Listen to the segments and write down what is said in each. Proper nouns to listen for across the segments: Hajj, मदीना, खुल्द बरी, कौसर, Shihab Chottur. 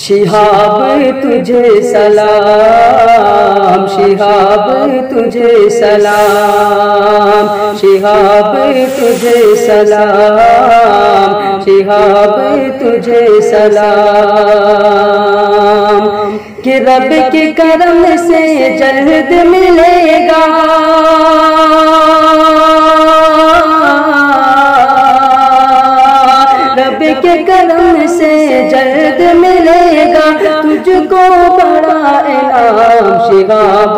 शिहाब तुझे सलाम, शिहाब तुझे सलाम, शिहाब तुझे सलाम, शिहाब तुझे सलाम। कि रब के करम से जल्द मिलेगा, रब के करम से जल्द मिलेगा तुझको बड़ा इनाम। शिहाब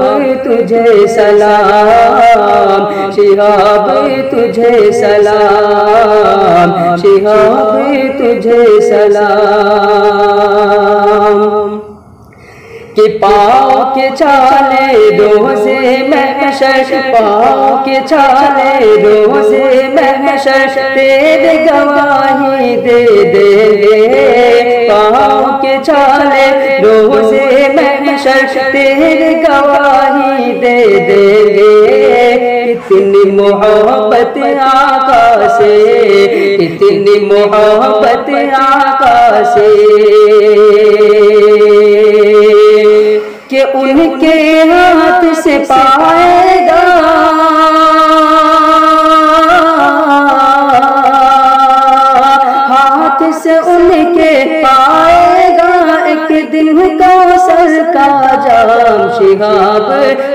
तुझे सलाम, शिहाब तुझे सलाम, शिहाब तुझे सलाम। कि पाँव के चाले रोज़े महशर, पाँव के चाले रोज़े महशर तेरे गवाही दे देंगे। पाँव के चाले रोज़े महशर तेरे गवाही दे देंगे। इतनी मोहब्बत आका से, इतनी मोहब्बत आका से कि उनके हाथ से पाएगा, हाथ से उनके पाएगा एक दिन कौसर का जाम। शिहाब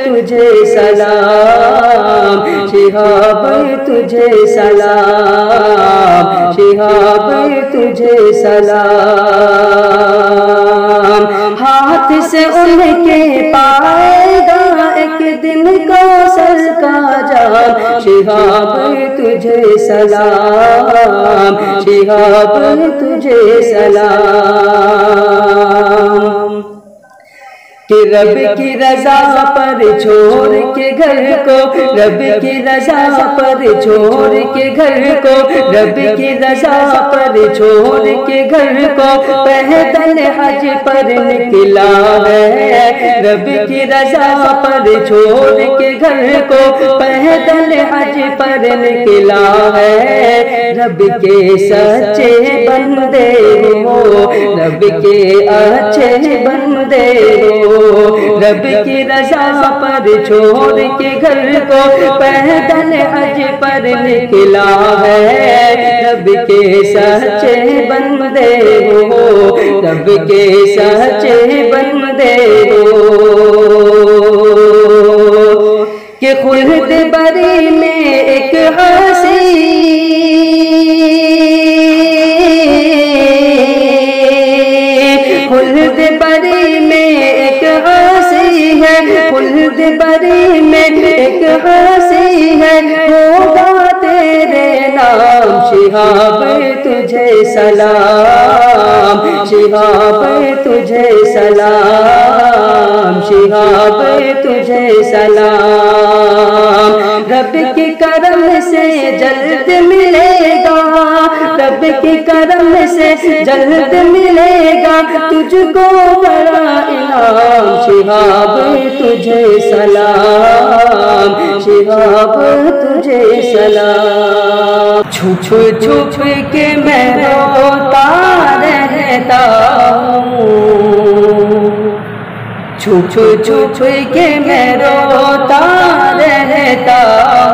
तुझे सलाम, शिहाब तुझे सलाम, शिहाब तुझे सलाम। हाथ से उनके पाएगा एक दिन कौसर का जाम। शिहाब तुझे सलाम, शिहाब तुझे सलाम। कि रब की रजा पर छोड़ के घर को, रब की रजा पर छोड़ के घर को, रब की रजा पर छोड़ के घर को पैदल हज पर निकला है। रब की रजा पर छोड़ के घर को पैदल हज पर निकला है। रब के सच्चे बंदे हो, रब के अच्छे बंदे हो, रब की रजा पर छोड़ के घर को पैदल हज पर निकला है। रब के सच्चे बंदे हो, रब के सच्चे बंदे हो कि खुल्द बरी में एक हंसी, खुल्द बरी में खुल्द बरी में एक हंसी है होगा तेरे नाम। शिहाब तुझे सलाम, शिहाब तुझे सलाम, शिहाब तुझे सलाम। रब के करम से जल्द मिलेगा, रब के करम से जल्द मिलेगा तुझको बड़ा इनाम। शिहाब तुझे सलाम, शिहाब तुझे सलाम। छुप छुप के मैं रोता रहता हूँ, छुप छुप के मैं रोता रहता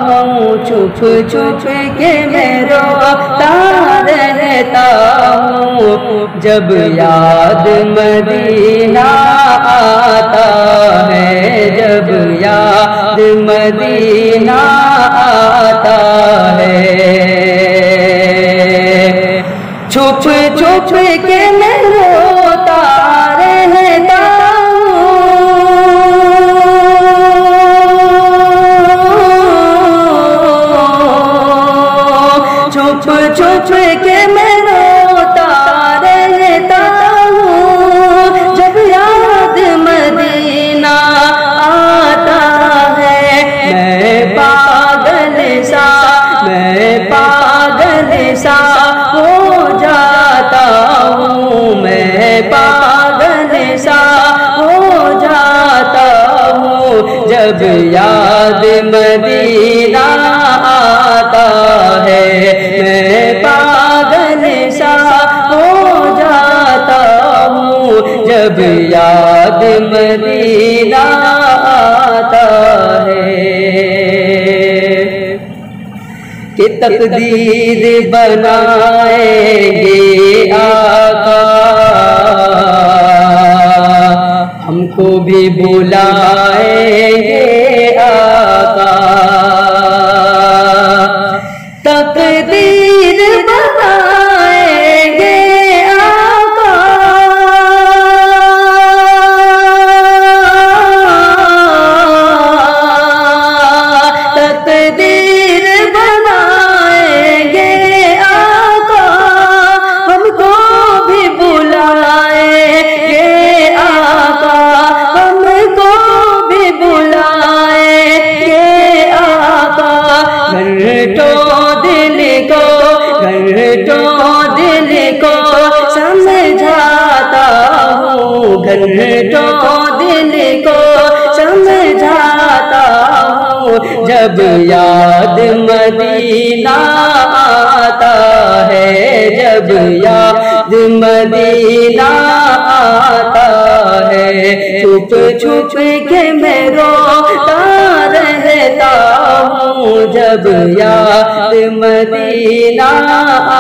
हूँ, छुप छुप के मैं रोता रहता हूँ। जब याद मदीना आता है, जब याद मदीना आता है, छुप छुप के मैं रोता रहता हूँ, छुप छुप के मैं रोता रहता हूँ। जब याद मदीना आता है मैं पागल सा, मैं पागल सा हो जाता हूँ, मैं पागल सा हो जाता हूँ। जब याद मदीना आता है मैं पागल सा हो जाता हूँ। जब याद मदीना आता है कि तकदीर बनाएंगे आका, हमको भी बुलाएंगे आका। दिल को समझाता हूँ जब याद मदीना आता है, जब याद मदीना आता है। छुप छुप के मैं रोता रहता हूँ जब याद मदीना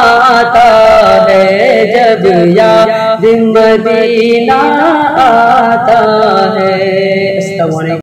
आता है, जब याद मदीना आता है।